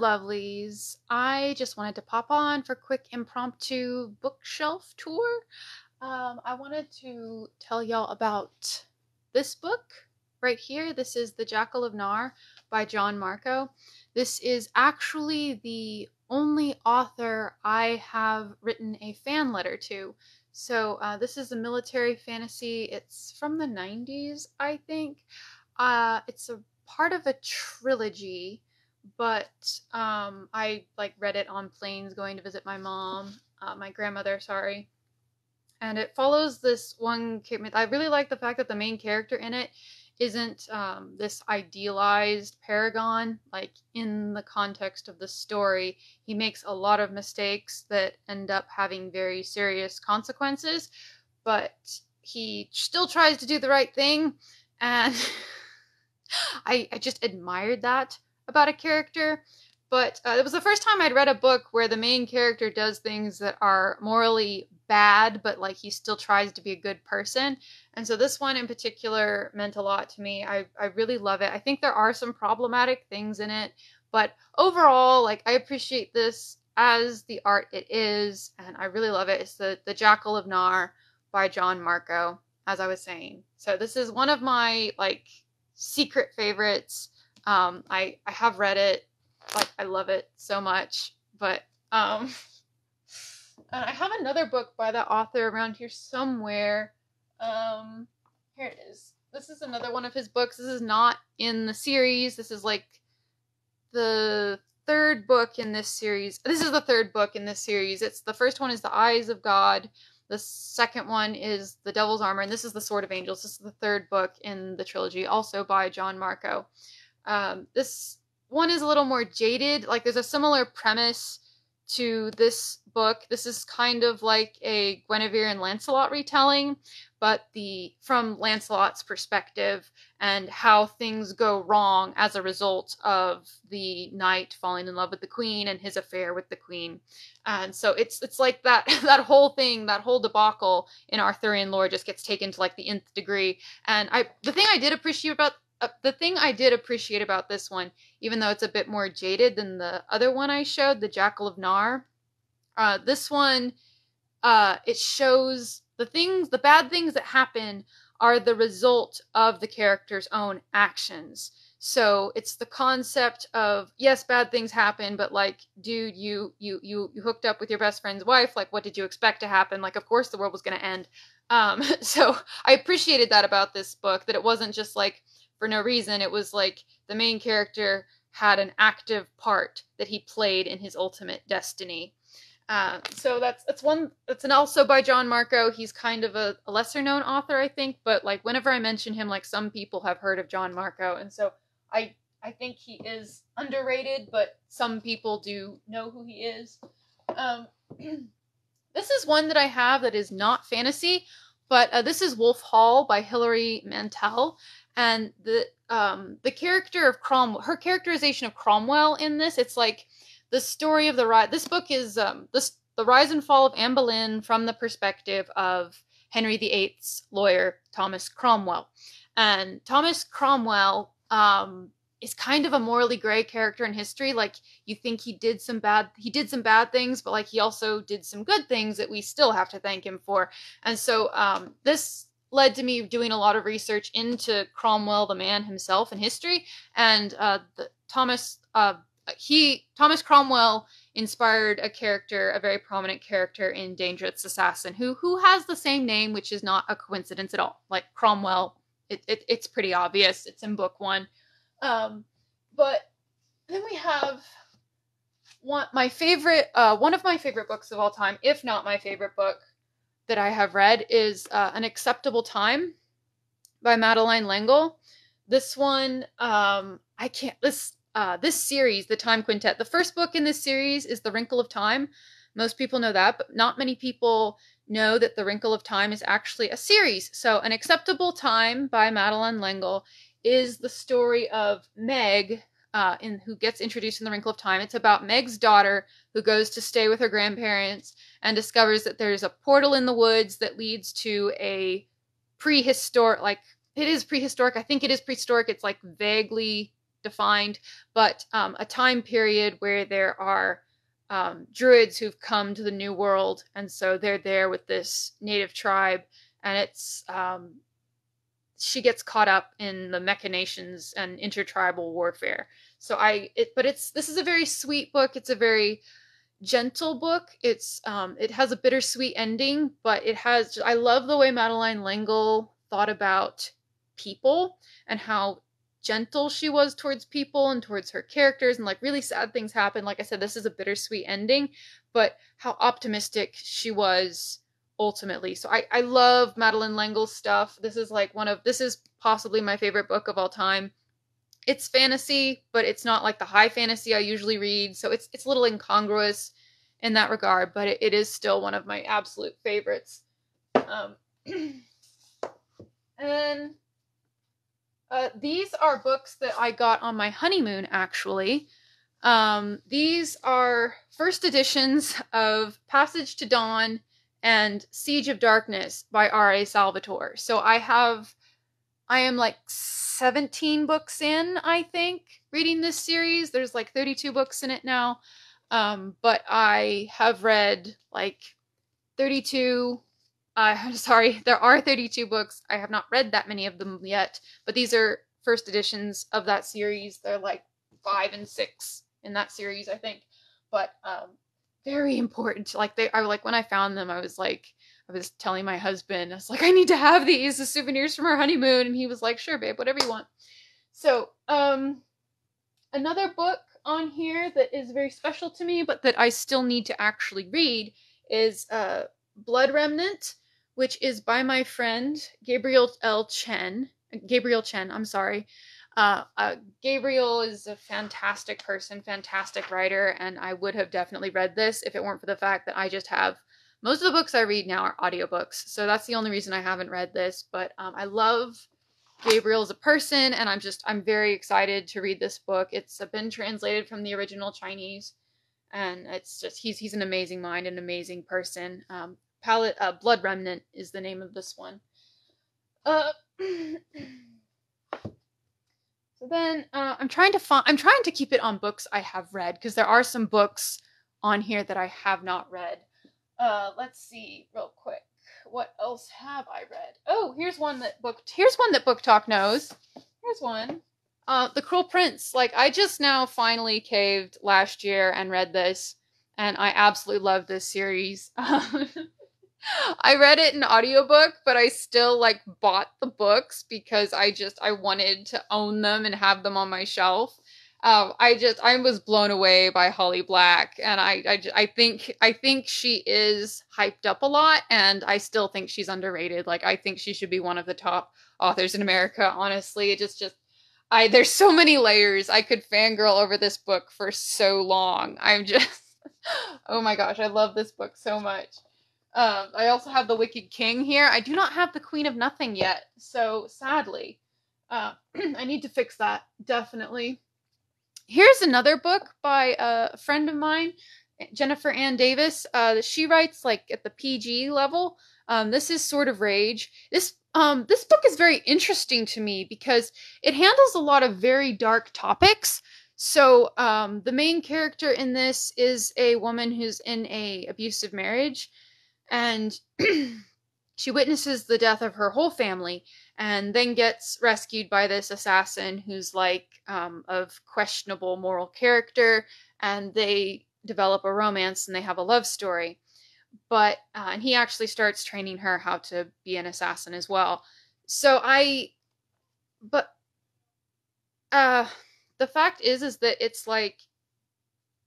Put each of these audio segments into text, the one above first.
Hello, lovelies. I just wanted to pop on for a quick impromptu bookshelf tour. I wanted to tell y'all about this book right here. This is The Jackal of Nar by John Marco. This is actually the only author I have written a fan letter to. So this is a military fantasy. It's from the 90s, I think. It's a part of a trilogy, but I read it on planes going to visit my mom, my grandmother, sorry. And it follows this one. I really like the fact that the main character in it isn't this idealized paragon. Like, in the context of the story, he makes a lot of mistakes that end up having very serious consequences, but he still tries to do the right thing. And I just admired that about a character. But it was the first time I'd read a book where the main character does things that are morally bad, but he still tries to be a good person. And so this one in particular meant a lot to me. I really love it. I think there are some problematic things in it, but overall, I appreciate this as the art it is, and I really love it. It's The Jackal of Nar by John Marco, as I was saying. So this is one of my, secret favorites. I have read it. I love it so much, but and I have another book by the author around here somewhere. Here it is. This is another one of his books. This is not in the series. This is the third book in this series. This is the third book in this series. It's the first one is The Eyes of God. The second one is The Devil's Armor, and this is The Sword of Angels. This is the third book in the trilogy, also by John Marco. This one is a little more jaded. There's a similar premise to this book. This is kind of like a Guinevere and Lancelot retelling, but from Lancelot's perspective and how things go wrong as a result of the knight falling in love with the queen and his affair with the queen. And so it's like that whole thing, that whole debacle in Arthurian lore just gets taken to the nth degree. And the thing I did appreciate about this one, even though it's a bit more jaded than the other one I showed, The Jackal of Nar, this one, it shows the bad things that happen are the result of the character's own actions. So it's the concept of, yes, bad things happen, but dude, you hooked up with your best friend's wife. What did you expect to happen? Of course the world was going to end. So I appreciated that about this book, that it wasn't just for no reason. It was the main character had an active part that he played in his ultimate destiny. So that's one. That's an also by John Marco. He's kind of a lesser known author, I think, but whenever I mention him, some people have heard of John Marco. And so I think he is underrated, but some people do know who he is. This is one that I have that is not fantasy, but this is Wolf Hall by Hilary Mantel. And the character of Cromwell, her characterization of Cromwell in this, it's the story of this book is the rise and fall of Anne Boleyn from the perspective of Henry VIII's lawyer, Thomas Cromwell. And Thomas Cromwell is kind of a morally gray character in history. You think he did some bad things, but he also did some good things that we still have to thank him for. And so this led to me doing a lot of research into Cromwell, the man himself, in history. And Thomas Cromwell inspired a very prominent character in Daindreth's Assassin, who has the same name, which is not a coincidence at all. Cromwell, it's pretty obvious. It's in book one. But then we have one of my favorite books of all time, if not my favorite book that I have read, is An Acceptable Time by Madeline L'Engle. This one, this series, The Time Quintet, the first book in this series is The Wrinkle of Time. Most people know that, but not many people know that The Wrinkle of Time is actually a series. So An Acceptable Time by Madeline L'Engle is the story of Meg, who gets introduced in The Wrinkle of Time. It's about Meg's daughter who goes to stay with her grandparents and discovers that there's a portal in the woods that leads to a prehistoric, I think it is prehistoric. It's vaguely defined, but a time period where there are druids who've come to the New World, and so they're there with this native tribe, and it's she gets caught up in the machinations and intertribal warfare. So this is a very sweet book. It's a very gentle book. It's it has a bittersweet ending, but it has, I love the way Madeline L'Engle thought about people and how gentle she was towards people and towards her characters, and like really sad things happen. Like I said, this is a bittersweet ending, but how optimistic she was ultimately. So I love Madeline L'Engle's stuff. This is like this is possibly my favorite book of all time. It's fantasy, but it's not like the high fantasy I usually read. So it's a little incongruous in that regard, but it is still one of my absolute favorites. And these are books that I got on my honeymoon, actually. These are first editions of Passage to Dawn and Siege of Darkness by R.A. Salvatore. So I am like 17 books in, I think, reading this series. There's like 32 books in it now. But I have read like 32. I'm sorry, there are 32 books. I have not read that many of them yet, but these are first editions of that series. They're like 5 and 6 in that series, I think. But very important. Like when I found them, I was telling my husband, I was like, I need to have these as souvenirs from our honeymoon. And he was like, sure, babe, whatever you want. So another book on here that is very special to me, but that I still need to actually read is Blood Remnant, which is by my friend, Gabriel Chen, I'm sorry. Gabriel is a fantastic person, fantastic writer, and I would have definitely read this if it weren't for the fact that I just have most of the books I read now are audiobooks, so that's the only reason I haven't read this, but I love Gabriel as a person, and I'm very excited to read this book. It's been translated from the original Chinese, and it's just, he's an amazing mind, an amazing person. Blood Remnant is the name of this one. So then I'm trying to keep it on books I have read, because there are some books on here that I have not read. Let's see real quick. What else have I read? Oh, here's one that Book Talk knows. Here's one. The Cruel Prince. Like, I just now finally caved last year and read this, and I absolutely love this series. I read it in audiobook, but I still like bought the books because I wanted to own them and have them on my shelf. I was blown away by Holly Black, and I think she is hyped up a lot, and I still think she's underrated. Like, I think she should be one of the top authors in America. Honestly, it just there's so many layers. I could fangirl over this book for so long. Oh my gosh, I love this book so much. I also have The Wicked King here. I do not have The Queen of Nothing yet, so sadly, I need to fix that definitely. Here's another book by a friend of mine, Jennifer Ann Davis. She writes like at the PG level. This is Sword of Rage. This book is very interesting to me because it handles a lot of very dark topics. So the main character in this is a woman who's in an abusive marriage, and she witnesses the death of her whole family, and then gets rescued by this assassin who's like of questionable moral character, and they develop a romance and they have a love story. But and he actually starts training her how to be an assassin as well. So the fact is that it's like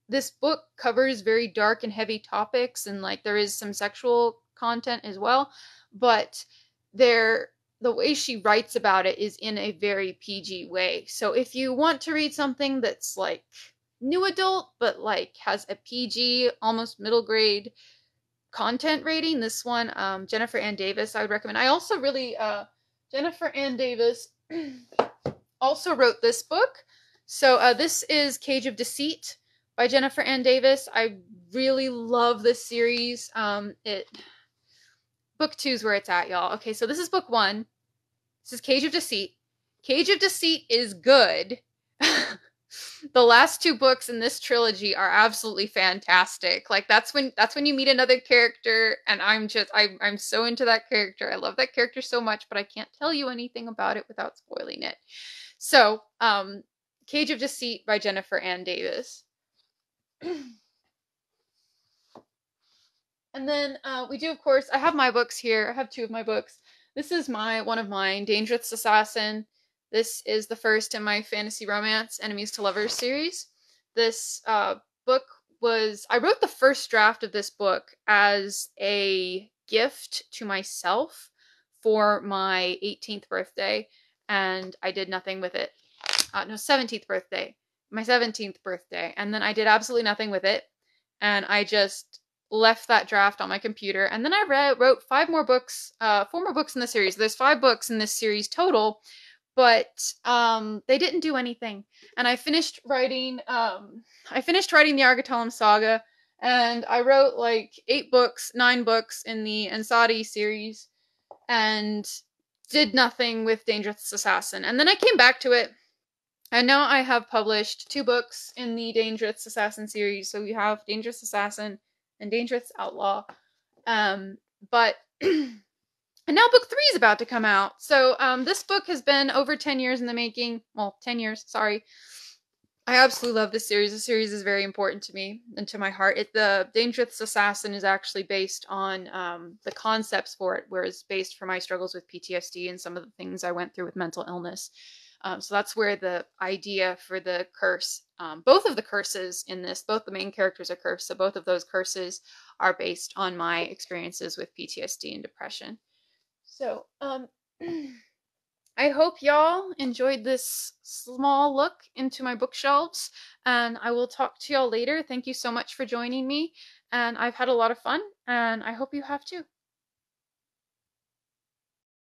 this book covers very dark and heavy topics, and like there is some sexual content as well, but the way she writes about it is in a very PG way. So if you want to read something that's like new adult, but like has a PG, almost middle grade content rating, this one, Jennifer Ann Davis, I would recommend. I also really, Jennifer Ann Davis also wrote this book. So this is Cage of Deceit by Jennifer Ann Davis. I really love this series. Book 2 is where it's at, y'all. Okay, so this is book 1. This is Cage of Deceit. Cage of Deceit is good. The last two books in this trilogy are absolutely fantastic. Like that's when you meet another character, and I'm so into that character. I love that character so much, but I can't tell you anything about it without spoiling it. So, Cage of Deceit by Jennifer Ann Davis. And then we do, of course, I have my books here. I have two of my books. This is one of mine, Daindreth's Assassin. This is the first in my fantasy romance Enemies to Lovers series. This book was, I wrote the first draft of this book as a gift to myself for my 18th birthday, and I did nothing with it. No, 17th birthday. My 17th birthday. And then I did absolutely nothing with it, and I just left that draft on my computer. And then I wrote four more books in the series. There's 5 books in this series total, but they didn't do anything. And I finished writing the Argotelum Saga, and I wrote like 9 books in the Ansadi series and did nothing with Daindreth's Assassin. And then I came back to it, and now I have published 2 books in the Daindreth's Assassin series. So we have Dangerous Assassin and Dangerous Outlaw. And now book 3 is about to come out. So this book has been over 10 years in the making. Well, 10 years, sorry. I absolutely love this series. The series is very important to me and to my heart. The Dangerous Assassin is actually based on the concepts for it, where it's based for my struggles with PTSD and some of the things I went through with mental illness. So that's where the idea for the curse, both of the curses in this, both the main characters are cursed. So both of those curses are based on my experiences with PTSD and depression. So I hope y'all enjoyed this small look into my bookshelves, and I will talk to y'all later. Thank you so much for joining me, and I've had a lot of fun, and I hope you have too.